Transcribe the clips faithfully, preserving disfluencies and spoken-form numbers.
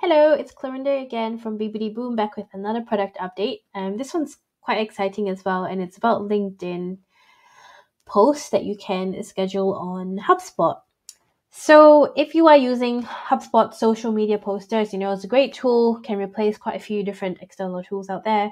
Hello, it's Clarinda again from B B D Boom, back with another product update. Um, this one's quite exciting as well, and it's about LinkedIn posts that you can schedule on HubSpot. So if you are using HubSpot social media posters, you know, it's a great tool, can replace quite a few different external tools out there.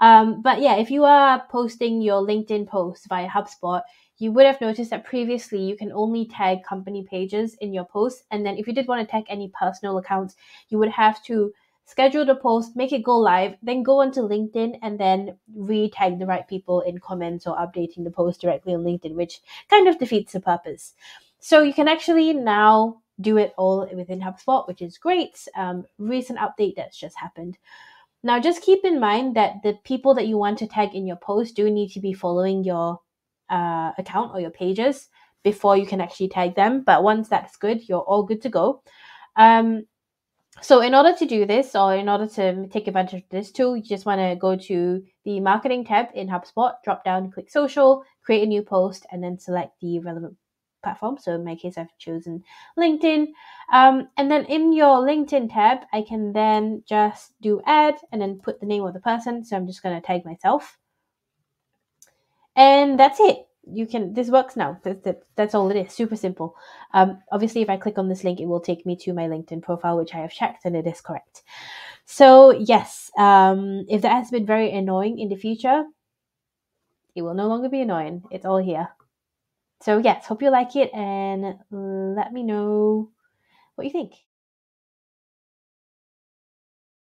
Um, but yeah, if you are posting your LinkedIn posts via HubSpot, you would have noticed that previously you can only tag company pages in your posts. And then if you did want to tag any personal accounts, you would have to schedule the post, make it go live, then go onto LinkedIn and then re-tag the right people in comments or updating the post directly on LinkedIn, which kind of defeats the purpose. So you can actually now do it all within HubSpot, which is great. Um, recent update that's just happened. Now, just keep in mind that the people that you want to tag in your post do need to be following your uh, account or your pages before you can actually tag them. But once that's good, you're all good to go. Um, so in order to do this, or in order to take advantage of this tool, you just want to go to the marketing tab in HubSpot, drop down, click social, create a new post, and then select the relevant platform. So in my case, I've chosen LinkedIn. Um, and then in your LinkedIn tab, I can then just do add and then put the name of the person. So I'm just going to tag myself. And that's it. You can, this works now. That, that, that's all it is. Super simple. Um, obviously, if I click on this link, it will take me to my LinkedIn profile, which I have checked and it is correct. So yes, um, if that has been very annoying in the future, it will no longer be annoying. It's all here. So yes, hope you like it and let me know what you think.